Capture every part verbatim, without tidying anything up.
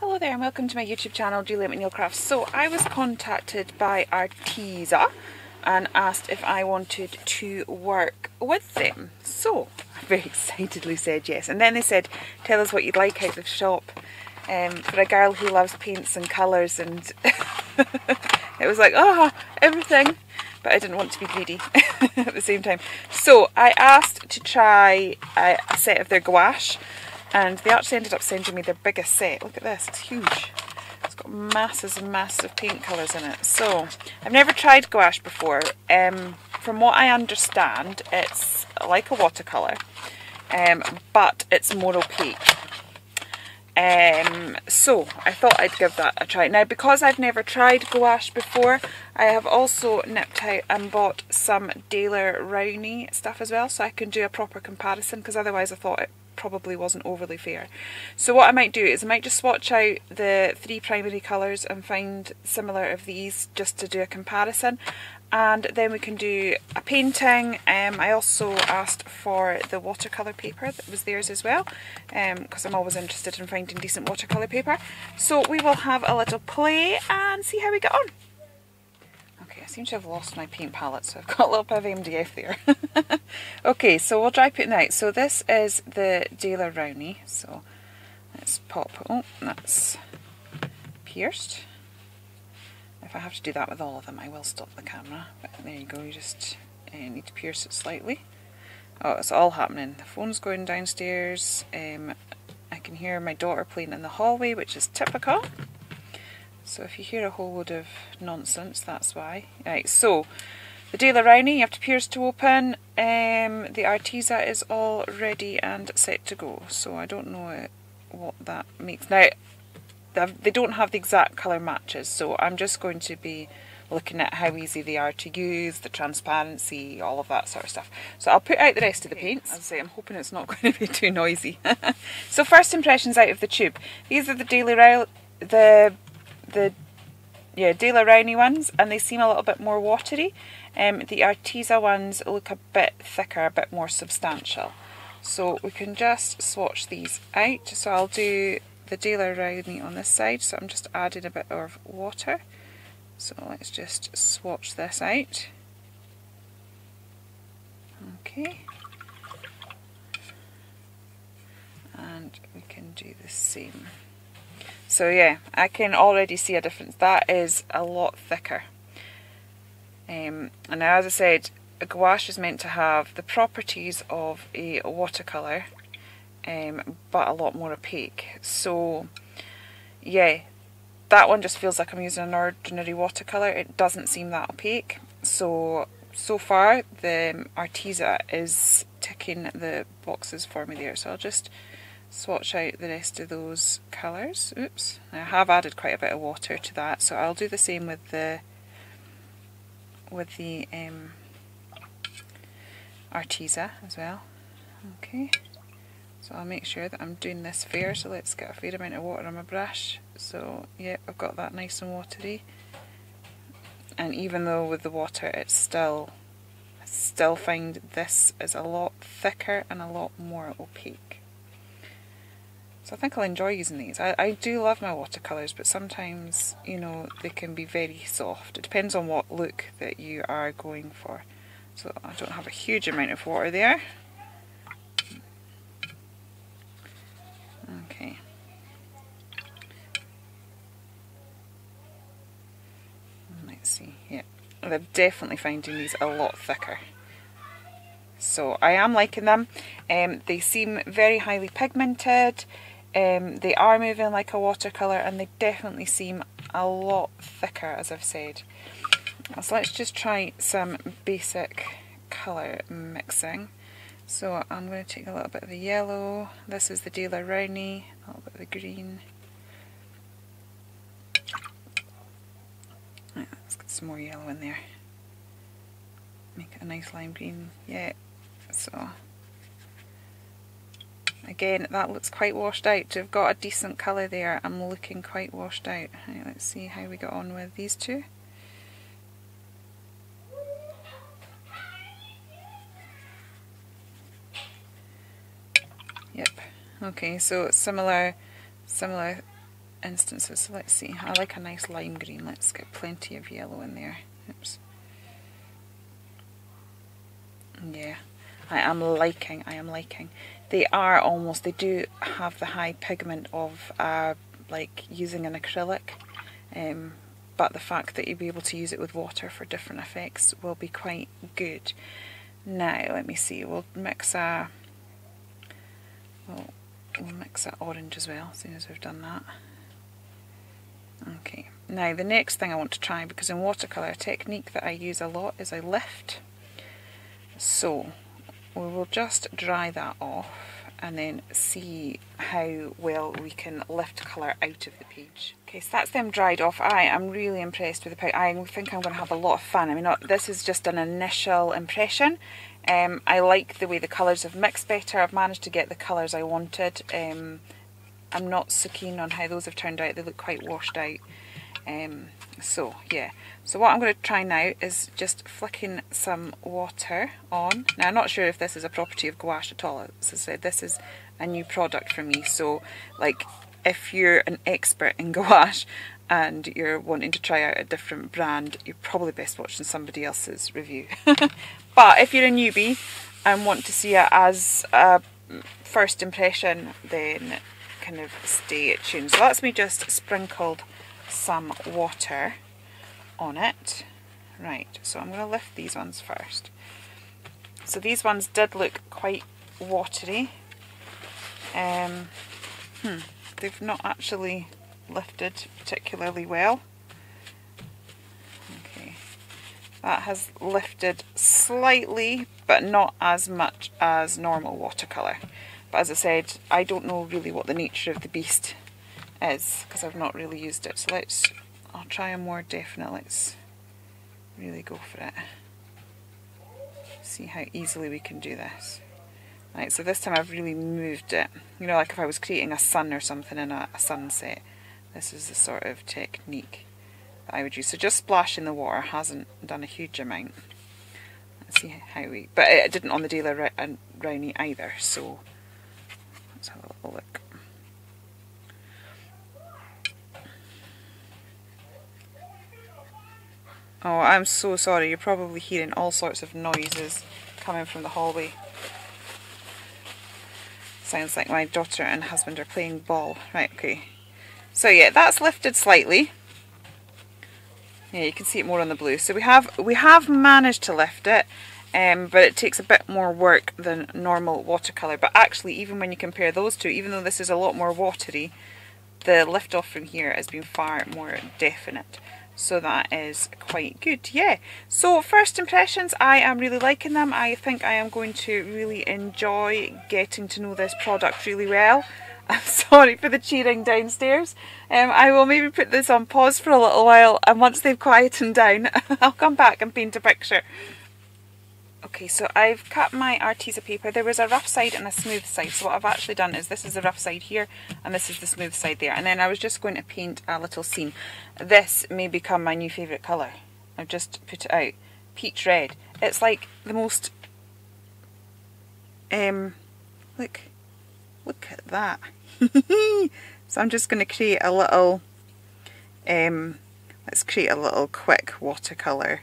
Hello there and welcome to my YouTube channel, Julia McNeill Crafts. So I was contacted by Arteza and asked if I wanted to work with them. So I very excitedly said yes. And then they said, tell us what you'd like out of the shop. Um, for a girl who loves paints and colours, and it was like, oh, everything. But I didn't want to be greedy at the same time. So I asked to try a, a set of their gouache. And they actually ended up sending me their biggest set. Look at this, it's huge. It's got masses and masses of paint colours in it. So, I've never tried gouache before. Um, from what I understand, it's like a watercolour, um, but it's more opaque. Um, so, I thought I'd give that a try. Now, because I've never tried gouache before, I have also nipped out and bought some Daler Rowney stuff as well, so I can do a proper comparison, because otherwise I thought it probably wasn't overly fair. So what I might do is I might just swatch out the three primary colours and find similar of these just to do a comparison, and then we can do a painting. Um, I also asked for the watercolour paper that was theirs as well, because um, I'm always interested in finding decent watercolour paper. So we will have a little play and see how we get on. Okay, I seem to have lost my paint palette, so I've got a little bit of M D F there. Okay, so we'll dry paint now. So this is the Daler Rowney, so let's pop, oh, that's pierced. If I have to do that with all of them, I will stop the camera. But there you go, you just uh, need to pierce it slightly. Oh, it's all happening. The phone's going downstairs. Um, I can hear my daughter playing in the hallway, which is typical. So if you hear a whole load of nonsense, that's why. Right, so the Daler Rowney, you have to pierce to open. Um, the Arteza is all ready and set to go. So I don't know what that makes. Now, they don't have the exact colour matches, so I'm just going to be looking at how easy they are to use, the transparency, all of that sort of stuff. So I'll put out the rest of the paints. As I say, I'm hoping it's not going to be too noisy. So first impressions out of the tube. These are the Daler Rowney, the the yeah Daler Rowney ones, and they seem a little bit more watery. Um, the Arteza ones look a bit thicker, a bit more substantial. So we can just swatch these out. So I'll do the Daler Rowney on this side, so I'm just adding a bit of water. So let's just swatch this out. Okay. And we can do the same. So yeah, I can already see a difference. That is a lot thicker. Um, and now, as I said, a gouache is meant to have the properties of a watercolour, um, but a lot more opaque. So yeah, that one just feels like I'm using an ordinary watercolour. It doesn't seem that opaque. So, so far, the Arteza is ticking the boxes for me there. So I'll just swatch out the rest of those colours. Oops, I have added quite a bit of water to that, so I'll do the same with the with the um, Arteza as well. Okay, so I'll make sure that I'm doing this fair, so let's get a fair amount of water on my brush. So yeah, I've got that nice and watery, and even though with the water it's still, I still find this is a lot thicker and a lot more opaque. So I think I'll enjoy using these. I, I do love my watercolours, but sometimes, you know, they can be very soft. It depends on what look that you are going for. So I don't have a huge amount of water there. Okay. Let's see, yeah. I'm definitely finding these a lot thicker. So I am liking them. Um, they seem very highly pigmented. Um, they are moving like a watercolour, and they definitely seem a lot thicker, as I've said. So let's just try some basic colour mixing. So I'm going to take a little bit of the yellow. This is the Daler Rowney, a little bit of the green. Right, let's get some more yellow in there. Make it a nice lime green. Yeah, so again, that looks quite washed out. To have got a decent colour there, I'm looking quite washed out. Right, let's see how we get on with these two. Yep. Okay, so similar, similar instances. So let's see, I like a nice lime green, let's get plenty of yellow in there. Oops. Yeah, I am liking, I am liking. They are almost, they do have the high pigment of uh, like using an acrylic, um, but the fact that you'll be able to use it with water for different effects will be quite good. Now, let me see, we'll mix a, we'll, we'll mix that orange as well, as soon as we've done that. Okay, now the next thing I want to try, because in watercolour, a technique that I use a lot is I lift. So, we will just dry that off and then see how well we can lift colour out of the page. Okay, so that's them dried off. I am really impressed with the powder. I think I'm going to have a lot of fun. I mean, this is just an initial impression. Um, I like the way the colours have mixed better. I've managed to get the colours I wanted. Um, I'm not so keen on how those have turned out. They look quite washed out. Um, so yeah, so what I'm going to try now is just flicking some water on. Now I'm not sure if this is a property of gouache at all. As I said, this is a new product for me, so like if you're an expert in gouache and you're wanting to try out a different brand, you're probably best watching somebody else's review. But if you're a newbie and want to see it as a first impression, then kind of stay tuned. So that's me just sprinkled some water on it. Right, so I'm going to lift these ones first. So these ones did look quite watery. Um, hmm, they've not actually lifted particularly well. Okay, that has lifted slightly, but not as much as normal watercolour. But as I said, I don't know really what the nature of the beast is, because I've not really used it. So let's, I'll try a more definite, let's really go for it. See how easily we can do this. Right, so this time I've really moved it. You know, like if I was creating a sun or something in a, a sunset, this is the sort of technique that I would use. So just splashing the water hasn't done a huge amount. Let's see how we, but it didn't on the Daler Rowney either, so let's have a little look. Oh, I'm so sorry, you're probably hearing all sorts of noises coming from the hallway. Sounds like my daughter and husband are playing ball. Right, okay. So yeah, that's lifted slightly. Yeah, you can see it more on the blue. So we have we have managed to lift it, um, but it takes a bit more work than normal watercolour. But actually, even when you compare those two, even though this is a lot more watery, the lift off from here has been far more definite. So that is quite good, yeah. So first impressions, I am really liking them. I think I am going to really enjoy getting to know this product really well. I'm sorry for the cheering downstairs. Um, I will maybe put this on pause for a little while, and once they've quietened down, I'll come back and paint a picture. Okay, so I've cut my Arteza paper. There was a rough side and a smooth side. So what I've actually done is this is the rough side here and this is the smooth side there. And then I was just going to paint a little scene. This may become my new favourite colour. I've just put it out. Peach red. It's like the most... Um, look. Look at that. So I'm just going to create a little... Um, let's create a little quick watercolour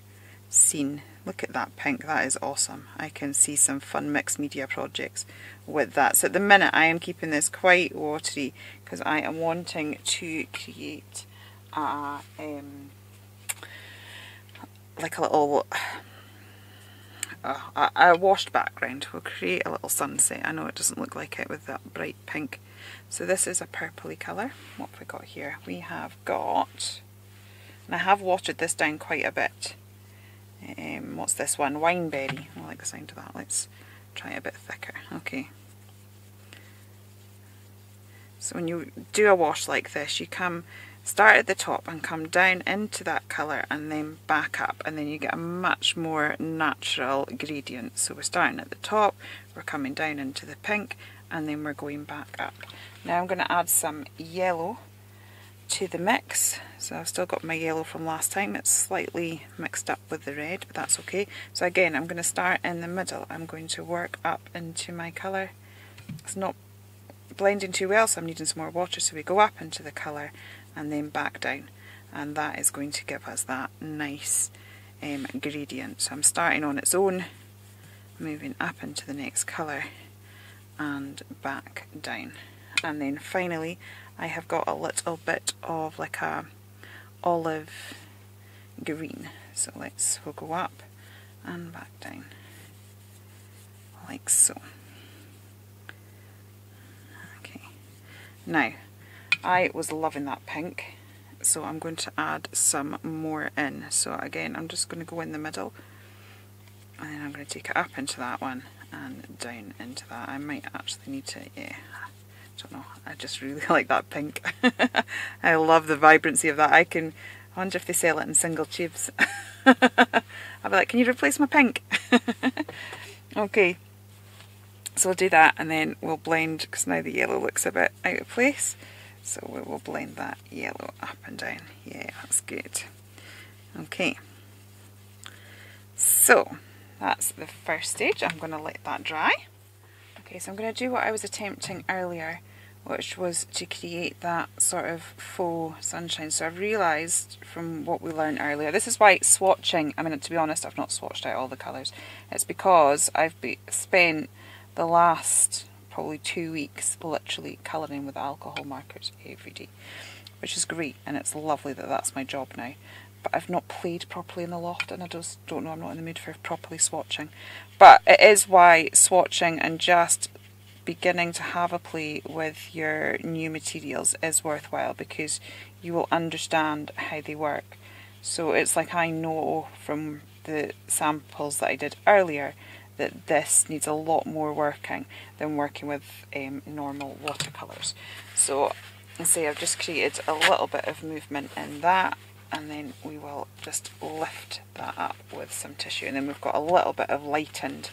scene. Look at that pink, that is awesome. I can see some fun mixed media projects with that. So at the minute I am keeping this quite watery because I am wanting to create a, um, like a little, uh, a, a washed background. We'll create a little sunset. I know it doesn't look like it with that bright pink. So this is a purpley colour. What have we got here? We have got, and I have watered this down quite a bit. Um, what's this one? Wineberry. I like the sound of that. Let's try it a bit thicker. Okay. So when you do a wash like this, you come start at the top and come down into that colour and then back up, and then you get a much more natural gradient. So we're starting at the top, we're coming down into the pink, and then we're going back up. Now I'm going to add some yellow to the mix. So I've still got my yellow from last time. It's slightly mixed up with the red, but that's okay. So again, I'm going to start in the middle. I'm going to work up into my colour. It's not blending too well, so I'm needing some more water, so we go up into the colour and then back down, and that is going to give us that nice um, gradient. So I'm starting on its own, moving up into the next colour and back down. And then finally I have got a little bit of like a olive green, so let's we'll go up and back down like so. Okay, now I was loving that pink, so I'm going to add some more in. So again, I'm just going to go in the middle and then I'm going to take it up into that one and down into that. I might actually need to, yeah, I don't know, I just really like that pink. I love the vibrancy of that. I can, I wonder if they sell it in single tubes. I'll be like, can you replace my pink? Okay, so we'll do that and then we'll blend, because now the yellow looks a bit out of place, so we will blend that yellow up and down. Yeah, that's good. Okay, so that's the first stage. I'm going to let that dry. Okay, so I'm going to do what I was attempting earlier, which was to create that sort of faux sunshine. So I've realised from what we learned earlier, this is why swatching, I mean, to be honest, I've not swatched out all the colours. It's because I've be spent the last probably two weeks literally colouring with alcohol markers every day, which is great, and it's lovely that that's my job now. But I've not played properly in the loft, and I just don't know, I'm not in the mood for properly swatching. But it is why swatching and just beginning to have a play with your new materials is worthwhile, because you will understand how they work. So it's like, I know from the samples that I did earlier that this needs a lot more working than working with um, normal watercolours. So and say I've just created a little bit of movement in that, and then we will just lift that up with some tissue, and then we've got a little bit of lightened.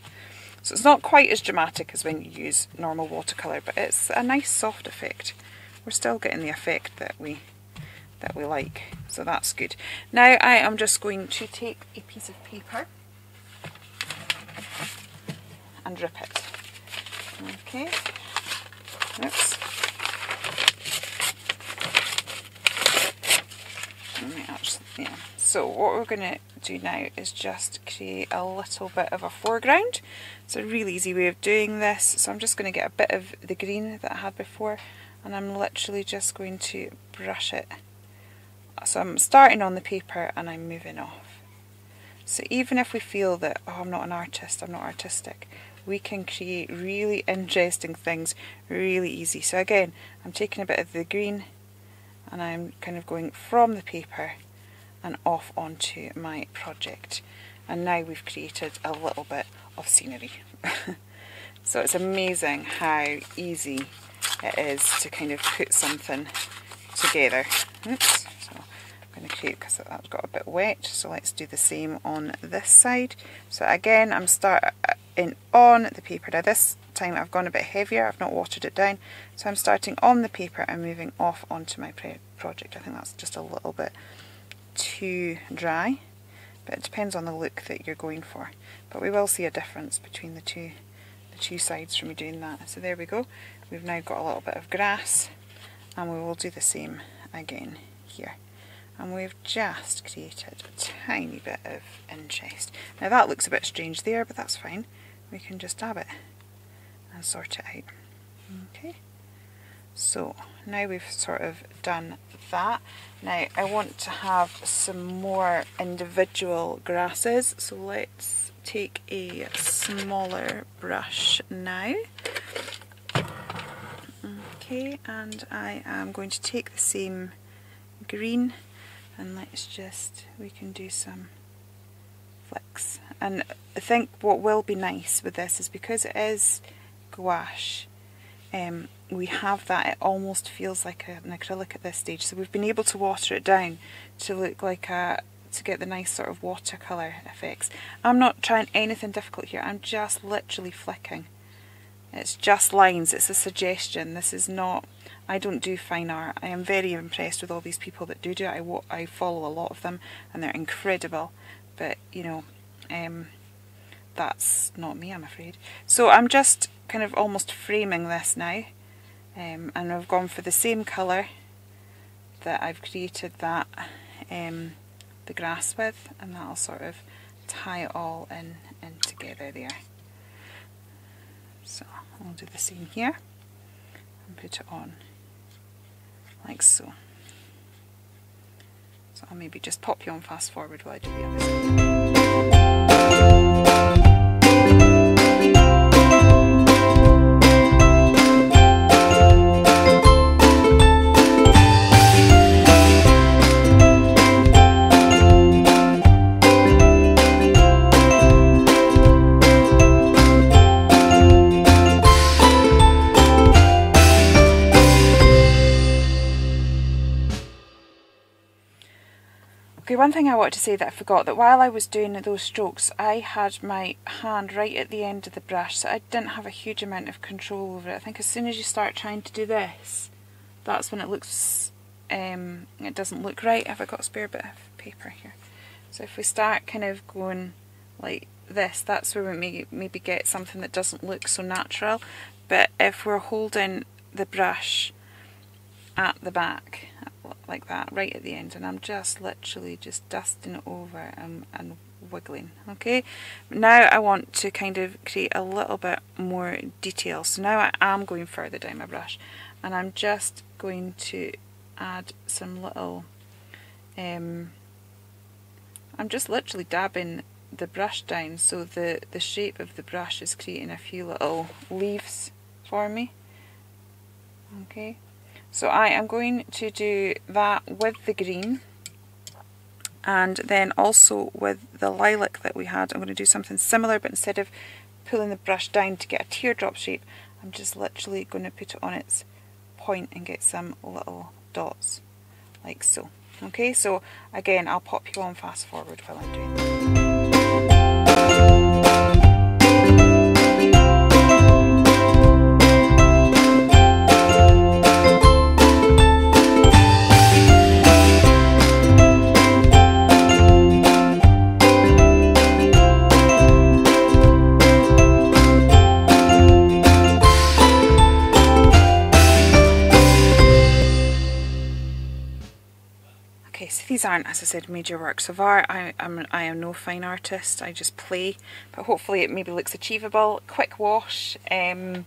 So it's not quite as dramatic as when you use normal watercolour, but it's a nice soft effect. We're still getting the effect that we that we like, so that's good. Now I am just going to take a piece of paper and rip it. Okay. Oops. Actually, yeah. So what we're going to do now is just create a little bit of a foreground. It's a really easy way of doing this. So I'm just going to get a bit of the green that I had before, and I'm literally just going to brush it. So I'm starting on the paper and I'm moving off. So even if we feel that, oh, I'm not an artist, I'm not artistic, we can create really interesting things really easy. So again, I'm taking a bit of the green and I'm kind of going from the paper and off onto my project, and now we've created a little bit of scenery. So it's amazing how easy it is to kind of put something together. Oops. So I'm going to create, because that got a bit wet, so let's do the same on this side. So again, I'm starting on the paper. Now this time I've gone a bit heavier, I've not watered it down, so I'm starting on the paper and moving off onto my project. I think that's just a little bit too dry, but it depends on the look that you're going for, but we will see a difference between the two the two sides from me doing that. So there we go, we've now got a little bit of grass, and we will do the same again here, and we've just created a tiny bit of interest. Now that looks a bit strange there, but that's fine, we can just dab it and sort it out. Okay, so now we've sort of done that. Now I want to have some more individual grasses, so let's take a smaller brush now. Okay, and I am going to take the same green, and let's just, we can do some flicks. And I think what will be nice with this is, because it is gouache, um, we have that, it almost feels like a, an acrylic at this stage, so we've been able to water it down to look like a, to get the nice sort of watercolour effects. I'm not trying anything difficult here, I'm just literally flicking. It's just lines, it's a suggestion. This is not, I don't do fine art. I am very impressed with all these people that do do it. I, I follow a lot of them and they're incredible, but you know, um, that's not me, I'm afraid. So I'm just kind of almost framing this now, um, and I've gone for the same colour that I've created that um, the grass with, and that'll sort of tie it all in and together there. So I'll do the same here and put it on like so. So I'll maybe just pop you on fast forward while I do the other side. One thing I want to say that I forgot, that while I was doing those strokes I had my hand right at the end of the brush, so I didn't have a huge amount of control over it. I think as soon as you start trying to do this, that's when it looks, um, it doesn't look right. Have I got a spare bit of paper here? So if we start kind of going like this, that's where we may, maybe get something that doesn't look so natural. But if we're holding the brush at the back, like that, right at the end, and I'm just literally just dusting it over and, and wiggling. Okay, now I want to kind of create a little bit more detail, so now I am going further down my brush and I'm just going to add some little, um, I'm just literally dabbing the brush down so the, the shape of the brush is creating a few little leaves for me. Okay. So I am going to do that with the green, and then also with the lilac that we had. I'm going to do something similar, but instead of pulling the brush down to get a teardrop shape, I'm just literally going to put it on its point and get some little dots, like so. Okay, so again, I'll pop you on fast forward while I'm doing that. These aren't, as I said, major works of art. I, I'm, I am no fine artist, I just play, but hopefully it maybe looks achievable. Quick wash, um,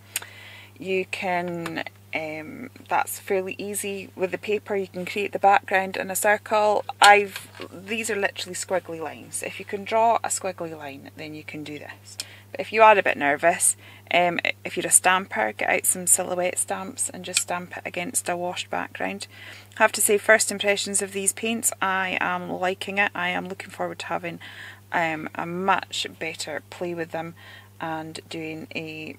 you can, um, that's fairly easy with the paper. You can create the background in a circle. I've, these are literally squiggly lines. If you can draw a squiggly line, then you can do this. But if you are a bit nervous, um, if you're a stamper, get out some silhouette stamps and just stamp it against a washed background. I have to say, first impressions of these paints, I am liking it. I am looking forward to having um, a much better play with them and doing a,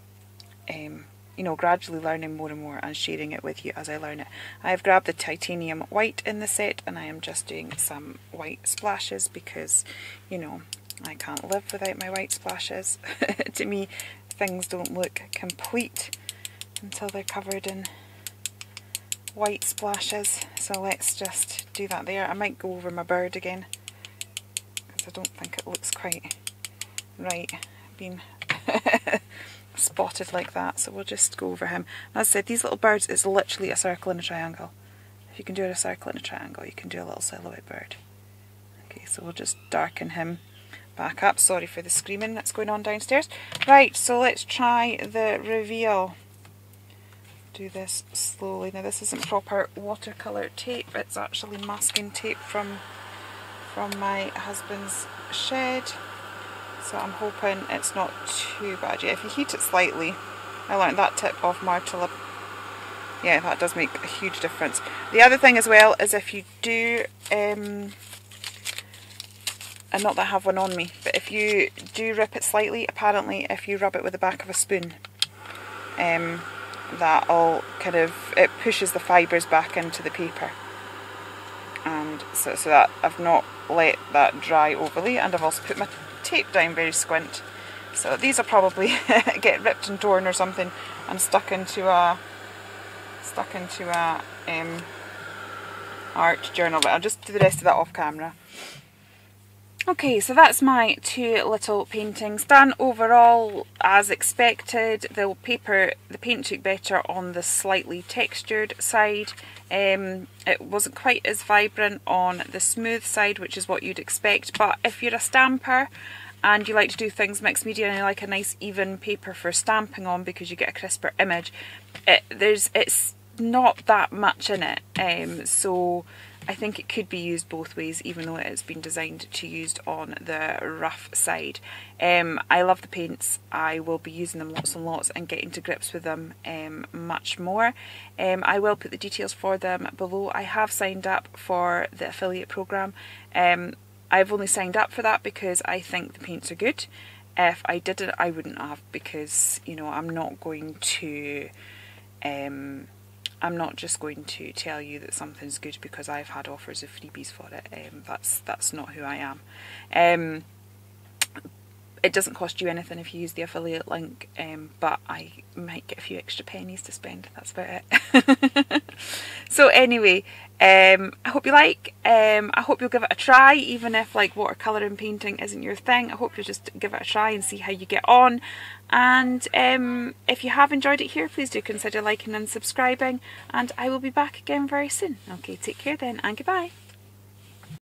um, you know, gradually learning more and more and sharing it with you as I learn it. I have grabbed the titanium white in the set and I am just doing some white splashes because, you know, I can't live without my white splashes. To me, things don't look complete until they're covered in white splashes, so let's just do that there. I might go over my bird again because I don't think it looks quite right being spotted like that, so we'll just go over him. And as I said, these little birds is literally a circle and a triangle. If you can do a circle and a triangle, you can do a little silhouette bird. Okay, so we'll just darken him back up. Sorry for the screaming that's going on downstairs. Right, so let's try the reveal. Do this slowly. Now this isn't proper watercolour tape, it's actually masking tape from from my husband's shed, so I'm hoping it's not too bad yet. If you heat it slightly, I learned that tip off Martello. Yeah, that does make a huge difference. The other thing as well is if you do, um, and not that I have one on me, but if you do rip it slightly, apparently if you rub it with the back of a spoon, um, that all kind of, it pushes the fibres back into the paper, and so, so that I've not let that dry overly, and I've also put my tape down very squint, so these will probably get ripped and torn or something and stuck into a stuck into a um, art journal, but I'll just do the rest of that off camera. Okay, so that's my two little paintings done. Overall, as expected, the paper, the paint took better on the slightly textured side. Um, it wasn't quite as vibrant on the smooth side, which is what you'd expect, but if you're a stamper and you like to do things mixed media and you like a nice even paper for stamping on because you get a crisper image, it, there's it's not that much in it, um, so I think it could be used both ways, even though it's been designed to be used on the rough side. Um, I love the paints. I will be using them lots and lots and getting to grips with them um, much more. Um, I will put the details for them below. I have signed up for the affiliate programme. Um, I've only signed up for that because I think the paints are good. If I didn't, I wouldn't have, because, you know, I'm not going to... Um, I'm not just going to tell you that something's good because I've had offers of freebies for it. Um, that's that's not who I am. Um, it doesn't cost you anything if you use the affiliate link, um, but I might get a few extra pennies to spend. That's about it. So anyway, um, I hope you like. Um, I hope you'll give it a try, even if like watercolour and painting isn't your thing. I hope you'll just give it a try and see how you get on. And um, if you have enjoyed it here, please do consider liking and subscribing. And I will be back again very soon. Okay, take care then, and goodbye.